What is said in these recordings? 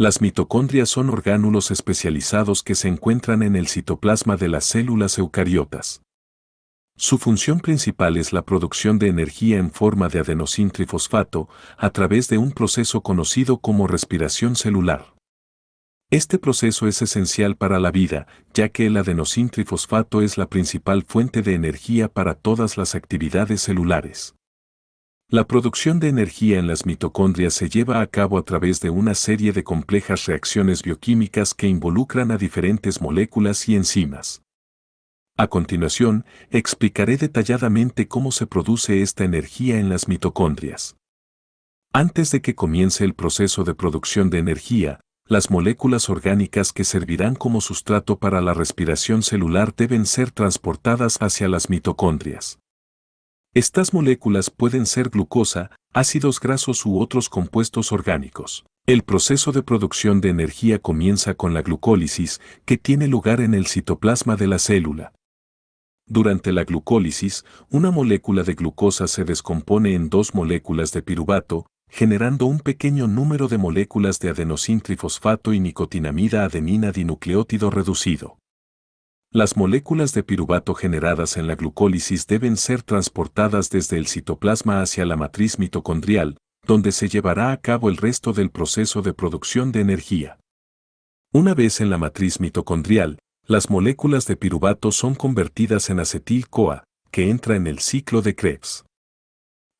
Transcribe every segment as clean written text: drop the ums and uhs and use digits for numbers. Las mitocondrias son orgánulos especializados que se encuentran en el citoplasma de las células eucariotas. Su función principal es la producción de energía en forma de adenosina trifosfato a través de un proceso conocido como respiración celular. Este proceso es esencial para la vida, ya que el adenosina trifosfato es la principal fuente de energía para todas las actividades celulares. La producción de energía en las mitocondrias se lleva a cabo a través de una serie de complejas reacciones bioquímicas que involucran a diferentes moléculas y enzimas. A continuación, explicaré detalladamente cómo se produce esta energía en las mitocondrias. Antes de que comience el proceso de producción de energía, las moléculas orgánicas que servirán como sustrato para la respiración celular deben ser transportadas hacia las mitocondrias. Estas moléculas pueden ser glucosa, ácidos grasos u otros compuestos orgánicos. El proceso de producción de energía comienza con la glucólisis, que tiene lugar en el citoplasma de la célula. Durante la glucólisis, una molécula de glucosa se descompone en dos moléculas de piruvato, generando un pequeño número de moléculas de adenosina trifosfato y nicotinamida adenina dinucleótido reducido. Las moléculas de piruvato generadas en la glucólisis deben ser transportadas desde el citoplasma hacia la matriz mitocondrial, donde se llevará a cabo el resto del proceso de producción de energía. Una vez en la matriz mitocondrial, las moléculas de piruvato son convertidas en acetil-CoA, que entra en el ciclo de Krebs.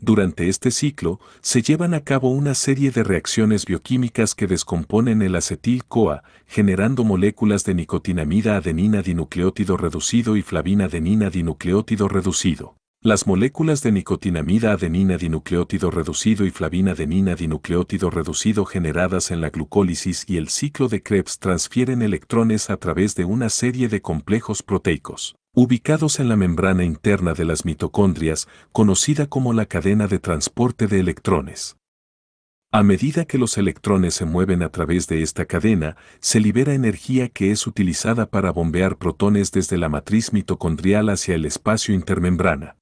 Durante este ciclo, se llevan a cabo una serie de reacciones bioquímicas que descomponen el acetil-CoA, generando moléculas de nicotinamida adenina dinucleótido reducido y flavina-adenina dinucleótido reducido. Las moléculas de nicotinamida adenina dinucleótido reducido y flavina-adenina dinucleótido reducido generadas en la glucólisis y el ciclo de Krebs transfieren electrones a través de una serie de complejos proteicos ubicados en la membrana interna de las mitocondrias, conocida como la cadena de transporte de electrones. A medida que los electrones se mueven a través de esta cadena, se libera energía que es utilizada para bombear protones desde la matriz mitocondrial hacia el espacio intermembrana.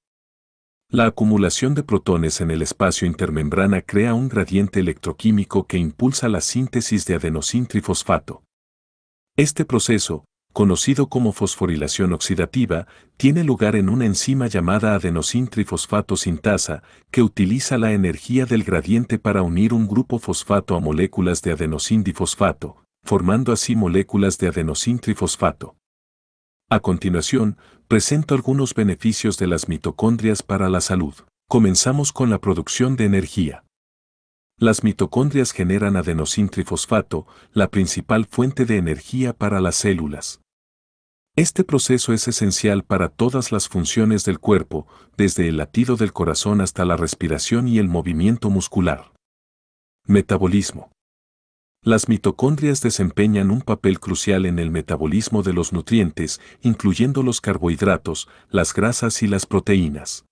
La acumulación de protones en el espacio intermembrana crea un gradiente electroquímico que impulsa la síntesis de adenosina trifosfato. Este proceso, conocido como fosforilación oxidativa, tiene lugar en una enzima llamada adenosina trifosfato sintasa, que utiliza la energía del gradiente para unir un grupo fosfato a moléculas de adenosina difosfato, formando así moléculas de adenosina trifosfato. A continuación, presento algunos beneficios de las mitocondrias para la salud. Comenzamos con la producción de energía. Las mitocondrias generan adenosina trifosfato, la principal fuente de energía para las células. Este proceso es esencial para todas las funciones del cuerpo, desde el latido del corazón hasta la respiración y el movimiento muscular. Metabolismo. Las mitocondrias desempeñan un papel crucial en el metabolismo de los nutrientes, incluyendo los carbohidratos, las grasas y las proteínas.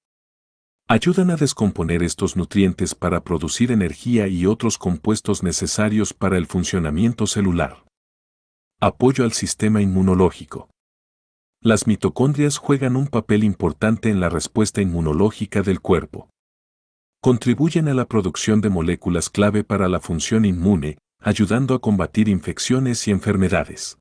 Ayudan a descomponer estos nutrientes para producir energía y otros compuestos necesarios para el funcionamiento celular. Apoyo al sistema inmunológico. Las mitocondrias juegan un papel importante en la respuesta inmunológica del cuerpo. Contribuyen a la producción de moléculas clave para la función inmune, ayudando a combatir infecciones y enfermedades.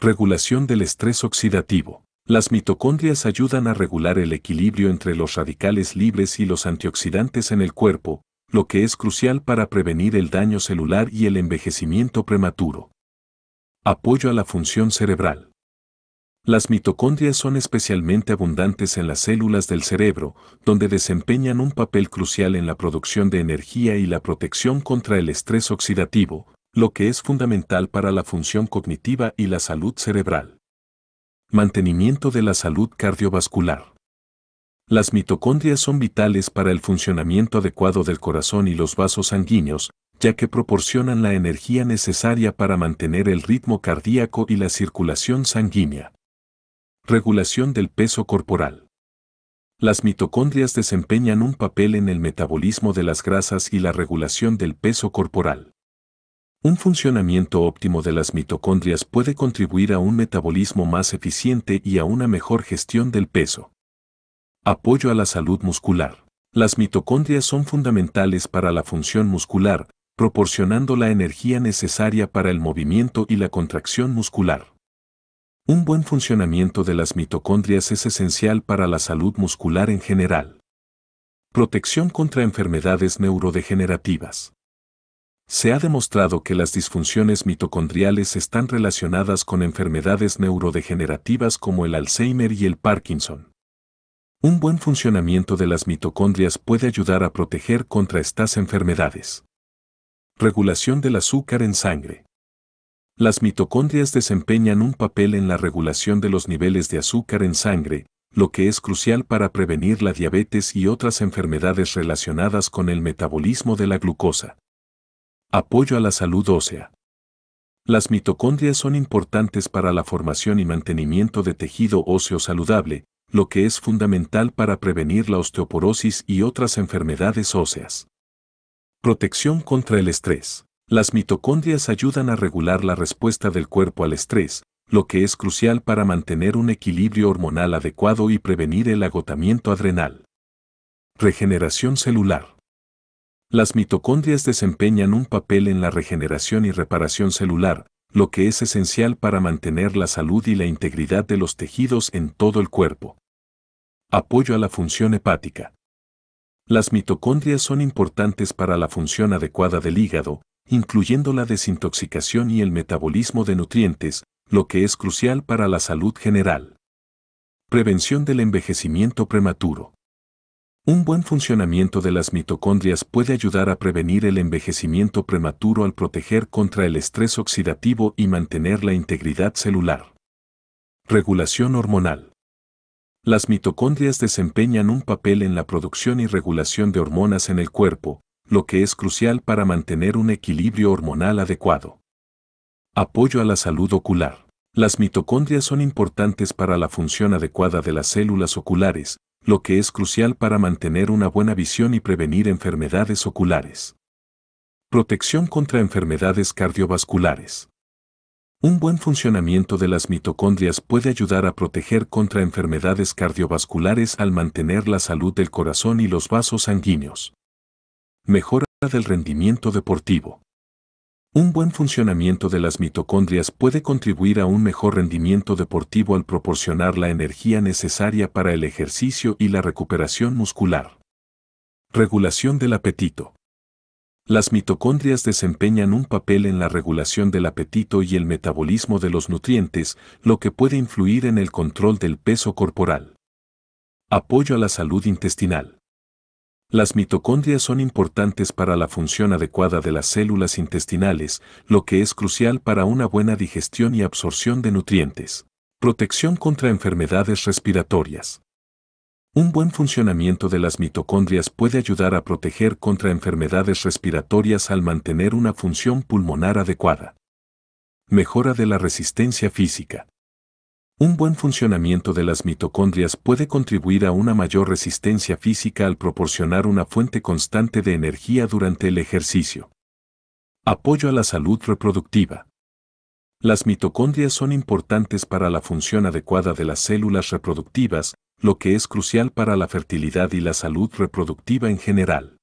Regulación del estrés oxidativo. Las mitocondrias ayudan a regular el equilibrio entre los radicales libres y los antioxidantes en el cuerpo, lo que es crucial para prevenir el daño celular y el envejecimiento prematuro. Apoyo a la función cerebral. Las mitocondrias son especialmente abundantes en las células del cerebro, donde desempeñan un papel crucial en la producción de energía y la protección contra el estrés oxidativo, lo que es fundamental para la función cognitiva y la salud cerebral. Mantenimiento de la salud cardiovascular. Las mitocondrias son vitales para el funcionamiento adecuado del corazón y los vasos sanguíneos, ya que proporcionan la energía necesaria para mantener el ritmo cardíaco y la circulación sanguínea. Regulación del peso corporal. Las mitocondrias desempeñan un papel en el metabolismo de las grasas y la regulación del peso corporal. Un funcionamiento óptimo de las mitocondrias puede contribuir a un metabolismo más eficiente y a una mejor gestión del peso. Apoyo a la salud muscular. Las mitocondrias son fundamentales para la función muscular, proporcionando la energía necesaria para el movimiento y la contracción muscular. Un buen funcionamiento de las mitocondrias es esencial para la salud muscular en general. Protección contra enfermedades neurodegenerativas. Se ha demostrado que las disfunciones mitocondriales están relacionadas con enfermedades neurodegenerativas como el Alzheimer y el Parkinson. Un buen funcionamiento de las mitocondrias puede ayudar a proteger contra estas enfermedades. Regulación del azúcar en sangre. Las mitocondrias desempeñan un papel en la regulación de los niveles de azúcar en sangre, lo que es crucial para prevenir la diabetes y otras enfermedades relacionadas con el metabolismo de la glucosa. Apoyo a la salud ósea. Las mitocondrias son importantes para la formación y mantenimiento de tejido óseo saludable, lo que es fundamental para prevenir la osteoporosis y otras enfermedades óseas. Protección contra el estrés. Las mitocondrias ayudan a regular la respuesta del cuerpo al estrés, lo que es crucial para mantener un equilibrio hormonal adecuado y prevenir el agotamiento adrenal. Regeneración celular. Las mitocondrias desempeñan un papel en la regeneración y reparación celular, lo que es esencial para mantener la salud y la integridad de los tejidos en todo el cuerpo. Apoyo a la función hepática. Las mitocondrias son importantes para la función adecuada del hígado, incluyendo la desintoxicación y el metabolismo de nutrientes, lo que es crucial para la salud general. Prevención del envejecimiento prematuro. Un buen funcionamiento de las mitocondrias puede ayudar a prevenir el envejecimiento prematuro al proteger contra el estrés oxidativo y mantener la integridad celular. Regulación hormonal. Las mitocondrias desempeñan un papel en la producción y regulación de hormonas en el cuerpo, lo que es crucial para mantener un equilibrio hormonal adecuado. Apoyo a la salud ocular. Las mitocondrias son importantes para la función adecuada de las células oculares, lo que es crucial para mantener una buena visión y prevenir enfermedades oculares. Protección contra enfermedades cardiovasculares. Un buen funcionamiento de las mitocondrias puede ayudar a proteger contra enfermedades cardiovasculares al mantener la salud del corazón y los vasos sanguíneos. Mejora del rendimiento deportivo. Un buen funcionamiento de las mitocondrias puede contribuir a un mejor rendimiento deportivo al proporcionar la energía necesaria para el ejercicio y la recuperación muscular. Regulación del apetito. Las mitocondrias desempeñan un papel en la regulación del apetito y el metabolismo de los nutrientes, lo que puede influir en el control del peso corporal. Apoyo a la salud intestinal. Las mitocondrias son importantes para la función adecuada de las células intestinales, lo que es crucial para una buena digestión y absorción de nutrientes. Protección contra enfermedades respiratorias. Un buen funcionamiento de las mitocondrias puede ayudar a proteger contra enfermedades respiratorias al mantener una función pulmonar adecuada. Mejora de la resistencia física. Un buen funcionamiento de las mitocondrias puede contribuir a una mayor resistencia física al proporcionar una fuente constante de energía durante el ejercicio. Apoyo a la salud reproductiva. Las mitocondrias son importantes para la función adecuada de las células reproductivas, lo que es crucial para la fertilidad y la salud reproductiva en general.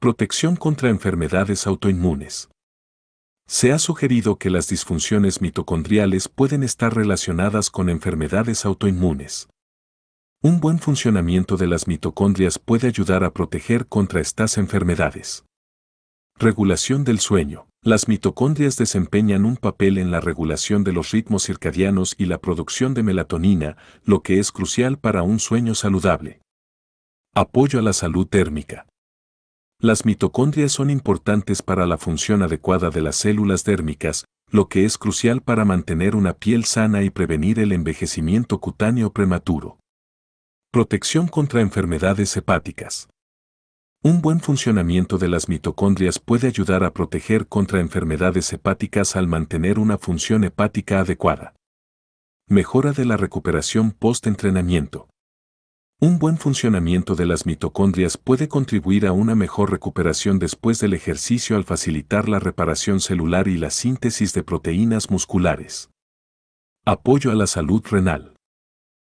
Protección contra enfermedades autoinmunes. Se ha sugerido que las disfunciones mitocondriales pueden estar relacionadas con enfermedades autoinmunes. Un buen funcionamiento de las mitocondrias puede ayudar a proteger contra estas enfermedades. Regulación del sueño. Las mitocondrias desempeñan un papel en la regulación de los ritmos circadianos y la producción de melatonina, lo que es crucial para un sueño saludable. Apoyo a la salud térmica. Las mitocondrias son importantes para la función adecuada de las células dérmicas, lo que es crucial para mantener una piel sana y prevenir el envejecimiento cutáneo prematuro. Protección contra enfermedades hepáticas. Un buen funcionamiento de las mitocondrias puede ayudar a proteger contra enfermedades hepáticas al mantener una función hepática adecuada. Mejora de la recuperación post-entrenamiento. Un buen funcionamiento de las mitocondrias puede contribuir a una mejor recuperación después del ejercicio al facilitar la reparación celular y la síntesis de proteínas musculares. Apoyo a la salud renal.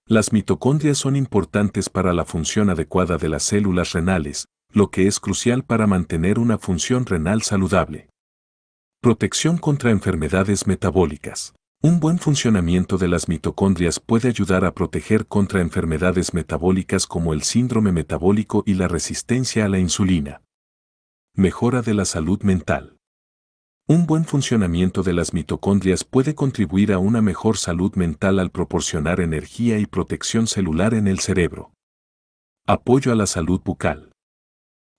Las mitocondrias son importantes para la función adecuada de las células renales, lo que es crucial para mantener una función renal saludable. Protección contra enfermedades metabólicas. Un buen funcionamiento de las mitocondrias puede ayudar a proteger contra enfermedades metabólicas como el síndrome metabólico y la resistencia a la insulina. Mejora de la salud mental. Un buen funcionamiento de las mitocondrias puede contribuir a una mejor salud mental al proporcionar energía y protección celular en el cerebro. Apoyo a la salud bucal.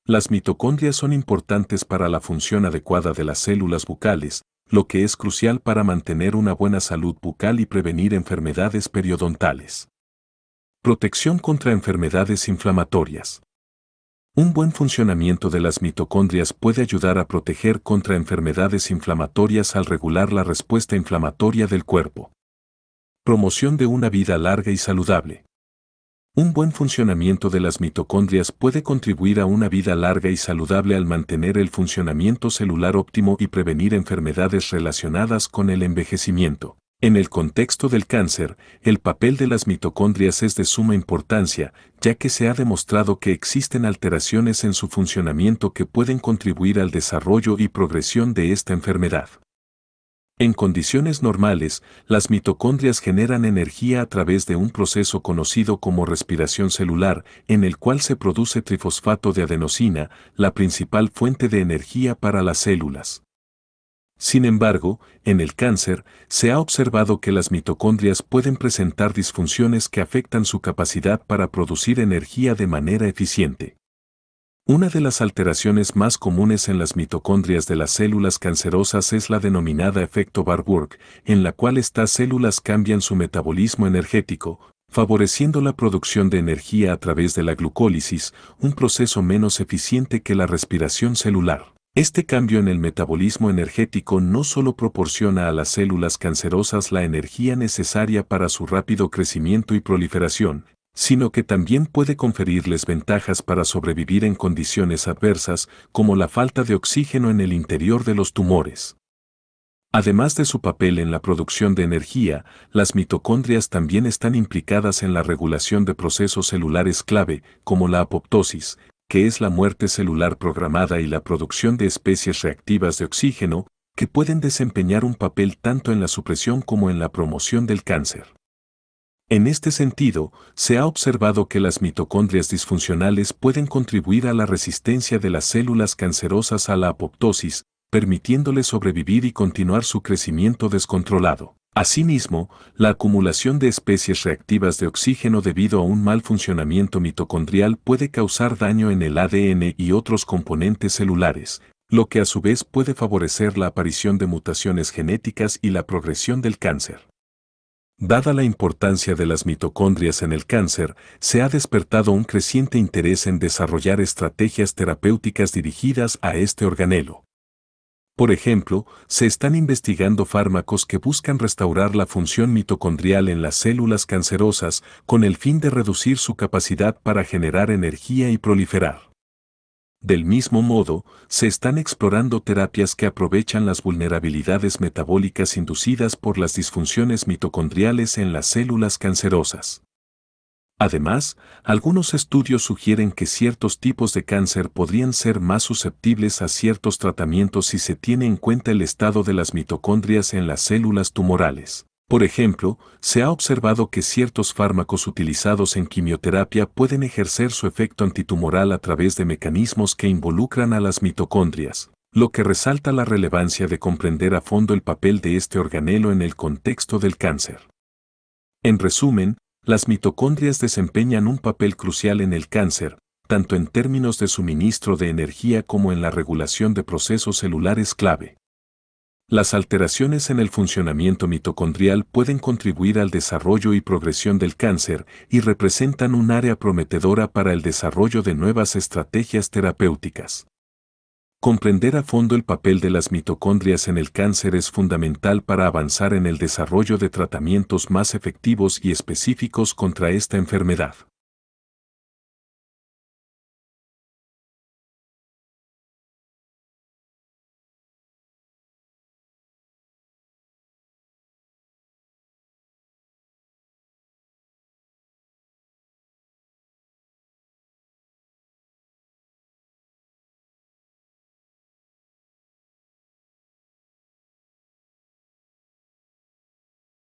Las mitocondrias son importantes para la función adecuada de las células bucales, lo que es crucial para mantener una buena salud bucal y prevenir enfermedades periodontales. Protección contra enfermedades inflamatorias. Un buen funcionamiento de las mitocondrias puede ayudar a proteger contra enfermedades inflamatorias al regular la respuesta inflamatoria del cuerpo. Promoción de una vida larga y saludable. Un buen funcionamiento de las mitocondrias puede contribuir a una vida larga y saludable al mantener el funcionamiento celular óptimo y prevenir enfermedades relacionadas con el envejecimiento. En el contexto del cáncer, el papel de las mitocondrias es de suma importancia, ya que se ha demostrado que existen alteraciones en su funcionamiento que pueden contribuir al desarrollo y progresión de esta enfermedad. En condiciones normales, las mitocondrias generan energía a través de un proceso conocido como respiración celular, en el cual se produce trifosfato de adenosina, la principal fuente de energía para las células. Sin embargo, en el cáncer, se ha observado que las mitocondrias pueden presentar disfunciones que afectan su capacidad para producir energía de manera eficiente. Una de las alteraciones más comunes en las mitocondrias de las células cancerosas es la denominada efecto Warburg, en la cual estas células cambian su metabolismo energético, favoreciendo la producción de energía a través de la glucólisis, un proceso menos eficiente que la respiración celular. Este cambio en el metabolismo energético no solo proporciona a las células cancerosas la energía necesaria para su rápido crecimiento y proliferación, sino que también puede conferirles ventajas para sobrevivir en condiciones adversas, como la falta de oxígeno en el interior de los tumores. Además de su papel en la producción de energía, las mitocondrias también están implicadas en la regulación de procesos celulares clave, como la apoptosis, que es la muerte celular programada, y la producción de especies reactivas de oxígeno, que pueden desempeñar un papel tanto en la supresión como en la promoción del cáncer. En este sentido, se ha observado que las mitocondrias disfuncionales pueden contribuir a la resistencia de las células cancerosas a la apoptosis, permitiéndoles sobrevivir y continuar su crecimiento descontrolado. Asimismo, la acumulación de especies reactivas de oxígeno debido a un mal funcionamiento mitocondrial puede causar daño en el ADN y otros componentes celulares, lo que a su vez puede favorecer la aparición de mutaciones genéticas y la progresión del cáncer. Dada la importancia de las mitocondrias en el cáncer, se ha despertado un creciente interés en desarrollar estrategias terapéuticas dirigidas a este organelo. Por ejemplo, se están investigando fármacos que buscan restaurar la función mitocondrial en las células cancerosas con el fin de reducir su capacidad para generar energía y proliferar. Del mismo modo, se están explorando terapias que aprovechan las vulnerabilidades metabólicas inducidas por las disfunciones mitocondriales en las células cancerosas. Además, algunos estudios sugieren que ciertos tipos de cáncer podrían ser más susceptibles a ciertos tratamientos si se tiene en cuenta el estado de las mitocondrias en las células tumorales. Por ejemplo, se ha observado que ciertos fármacos utilizados en quimioterapia pueden ejercer su efecto antitumoral a través de mecanismos que involucran a las mitocondrias, lo que resalta la relevancia de comprender a fondo el papel de este organelo en el contexto del cáncer. En resumen, las mitocondrias desempeñan un papel crucial en el cáncer, tanto en términos de suministro de energía como en la regulación de procesos celulares clave. Las alteraciones en el funcionamiento mitocondrial pueden contribuir al desarrollo y progresión del cáncer y representan un área prometedora para el desarrollo de nuevas estrategias terapéuticas. Comprender a fondo el papel de las mitocondrias en el cáncer es fundamental para avanzar en el desarrollo de tratamientos más efectivos y específicos contra esta enfermedad.